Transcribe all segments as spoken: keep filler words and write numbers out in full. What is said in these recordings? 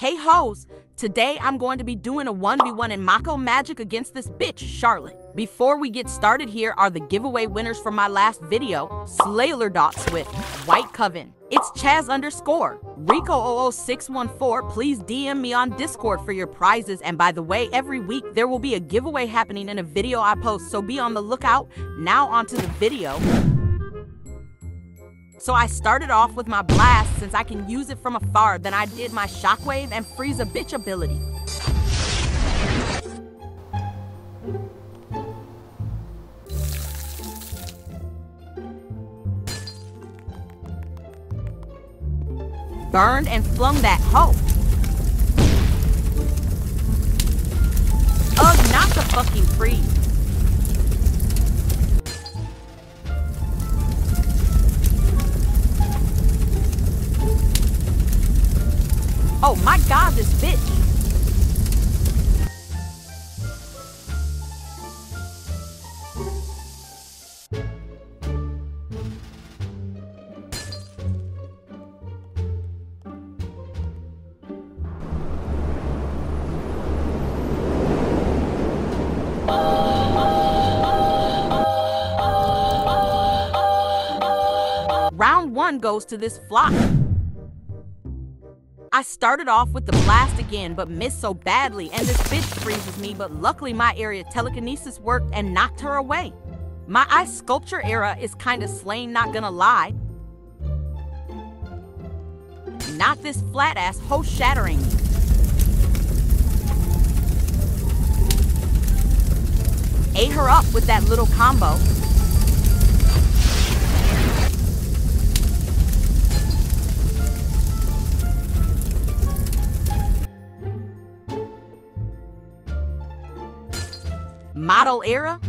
Hey hoes, today I'm going to be doing a one v one in Mako Magic against this bitch, Charlotte. Before we get started, here are the giveaway winners from my last video: Slayler dot swift, White Coven, it's Chaz underscore Rico zero zero six one four. Please D M me on Discord for your prizes. And by the way, every week there will be a giveaway happening in a video I post, so be on the lookout. Now onto the video. So I started off with my blast since I can use it from afar, then I did my shockwave and freeze a bitch ability. Burned and flung that hoe. Ugh, not the fucking freeze. Oh my god, this bitch! Round one goes to this flop. I started off with the blast again, but missed so badly, and this bitch freezes me, but luckily my area telekinesis worked and knocked her away. My ice sculpture era is kinda slain, not gonna lie. Not this flat ass hoe shattering me. Ate her up with that little combo. Model era?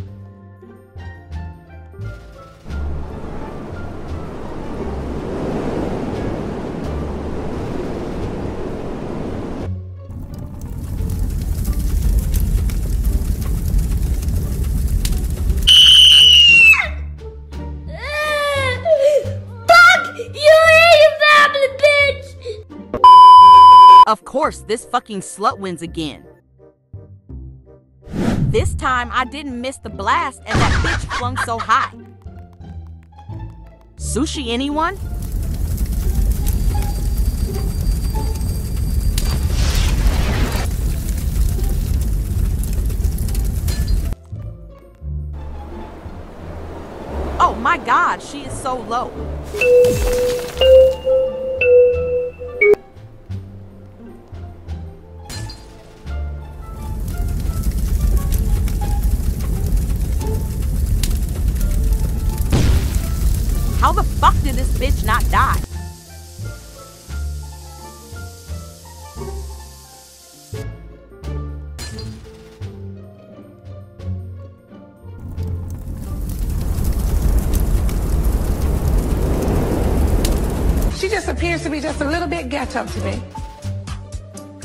Of course, this fucking slut wins again. This time, I didn't miss the blast, and that bitch flung so high. Sushi, anyone? Oh my god, she is so low. How the fuck did this bitch not die? She just appears to be just a little bit ghetto to me.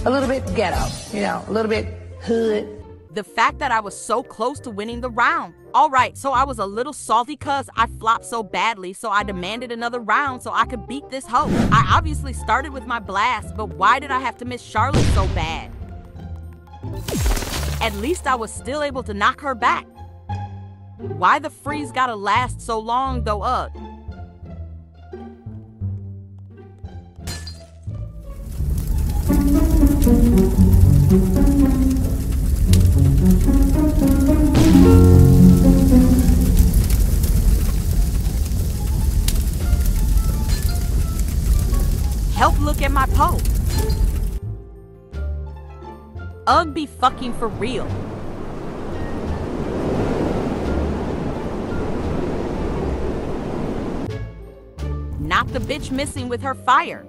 A little bit ghetto, you know, a little bit hood. The fact that I was so close to winning the round. Alright, so I was a little salty cuz I flopped so badly, so I demanded another round so I could beat this hoe. I obviously started with my blast, but why did I have to miss Charlotte so bad? At least I was still able to knock her back. Why the freeze gotta last so long though, uh? Help look at my pole. Ugh, be fucking for real. Not the bitch missing with her fire.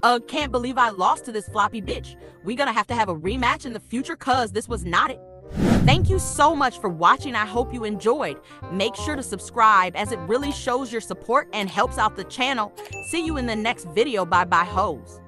Uh, can't believe I lost to this floppy bitch. we're gonna have to have a rematch in the future cuz this was not it. Thank you so much for watching. I hope you enjoyed. Make sure to subscribe as it really shows your support and helps out the channel. See you in the next video. Bye bye hoes.